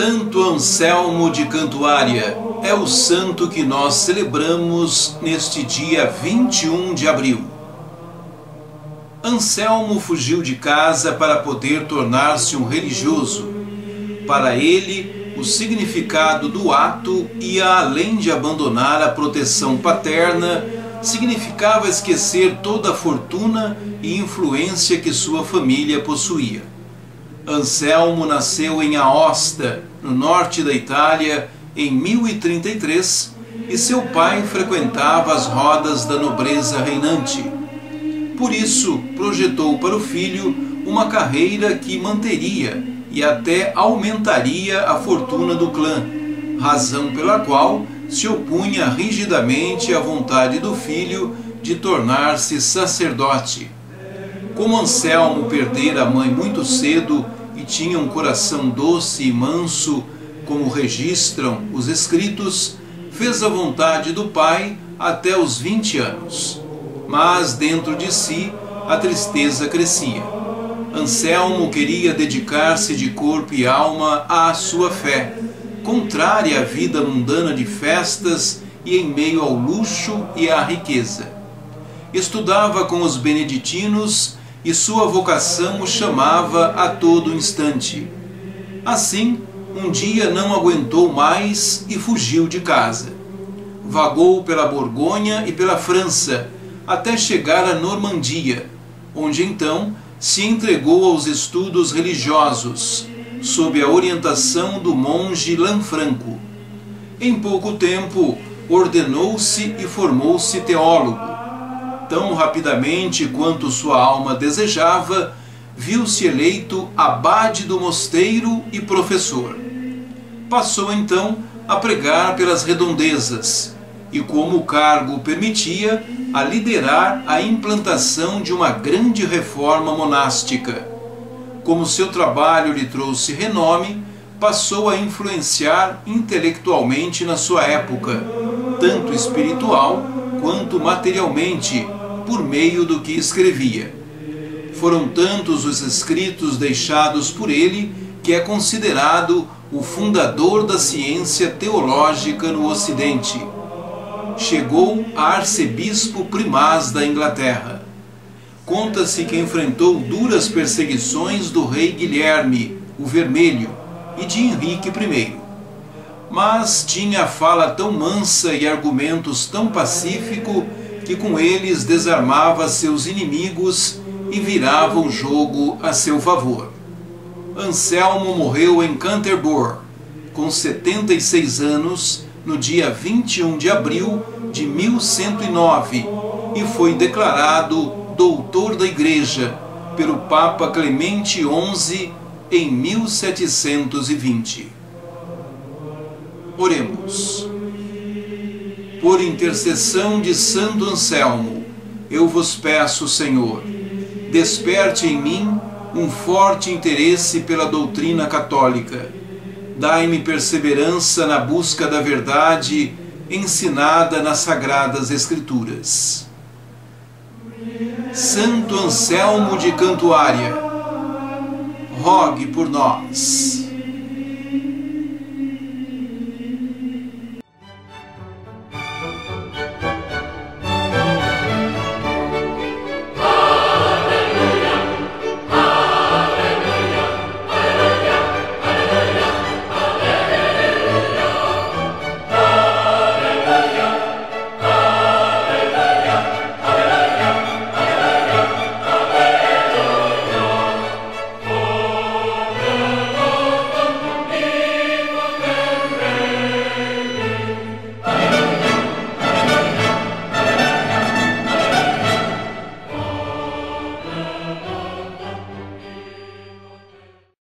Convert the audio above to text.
Santo Anselmo de Cantuária é o santo que nós celebramos neste dia 21 de abril. Anselmo fugiu de casa para poder tornar-se um religioso. Para ele, o significado do ato ia além de abandonar a proteção paterna, significava esquecer toda a fortuna e influência que sua família possuía. Anselmo nasceu em Aosta, no norte da Itália, em 1033, e seu pai frequentava as rodas da nobreza reinante. Por isso, projetou para o filho uma carreira que manteria e até aumentaria a fortuna do clã, razão pela qual se opunha rigidamente à vontade do filho de tornar-se sacerdote. Como Anselmo perdera a mãe muito cedo e tinha um coração doce e manso, como registram os escritos, fez a vontade do pai até os 20 anos. Mas dentro de si a tristeza crescia. Anselmo queria dedicar-se de corpo e alma à sua fé, contrária à vida mundana de festas e em meio ao luxo e à riqueza. Estudava com os beneditinos e sua vocação o chamava a todo instante. Assim, um dia não aguentou mais e fugiu de casa. Vagou pela Borgonha e pela França, até chegar à Normandia, onde então se entregou aos estudos religiosos, sob a orientação do monge Lanfranco. Em pouco tempo, ordenou-se e formou-se teólogo. Tão rapidamente quanto sua alma desejava, viu-se eleito abade do mosteiro e professor. Passou então a pregar pelas redondezas, e como o cargo permitia, a liderar a implantação de uma grande reforma monástica. Como seu trabalho lhe trouxe renome, passou a influenciar intelectualmente na sua época, tanto espiritual quanto materialmente, por meio do que escrevia. Foram tantos os escritos deixados por ele que é considerado o fundador da ciência teológica no Ocidente. Chegou a arcebispo primaz da Inglaterra. Conta-se que enfrentou duras perseguições do rei Guilherme, o Vermelho, e de Henrique I. Mas tinha fala tão mansa e argumentos tão pacífico que com eles desarmava seus inimigos e virava o jogo a seu favor. Anselmo morreu em Canterbury, com 76 anos, no dia 21 de abril de 1109, e foi declarado doutor da Igreja pelo Papa Clemente XI em 1720. Oremos. Por intercessão de Santo Anselmo, eu vos peço, Senhor, desperte em mim um forte interesse pela doutrina católica. Dai-me perseverança na busca da verdade ensinada nas Sagradas Escrituras. Santo Anselmo de Cantuária, rogue por nós.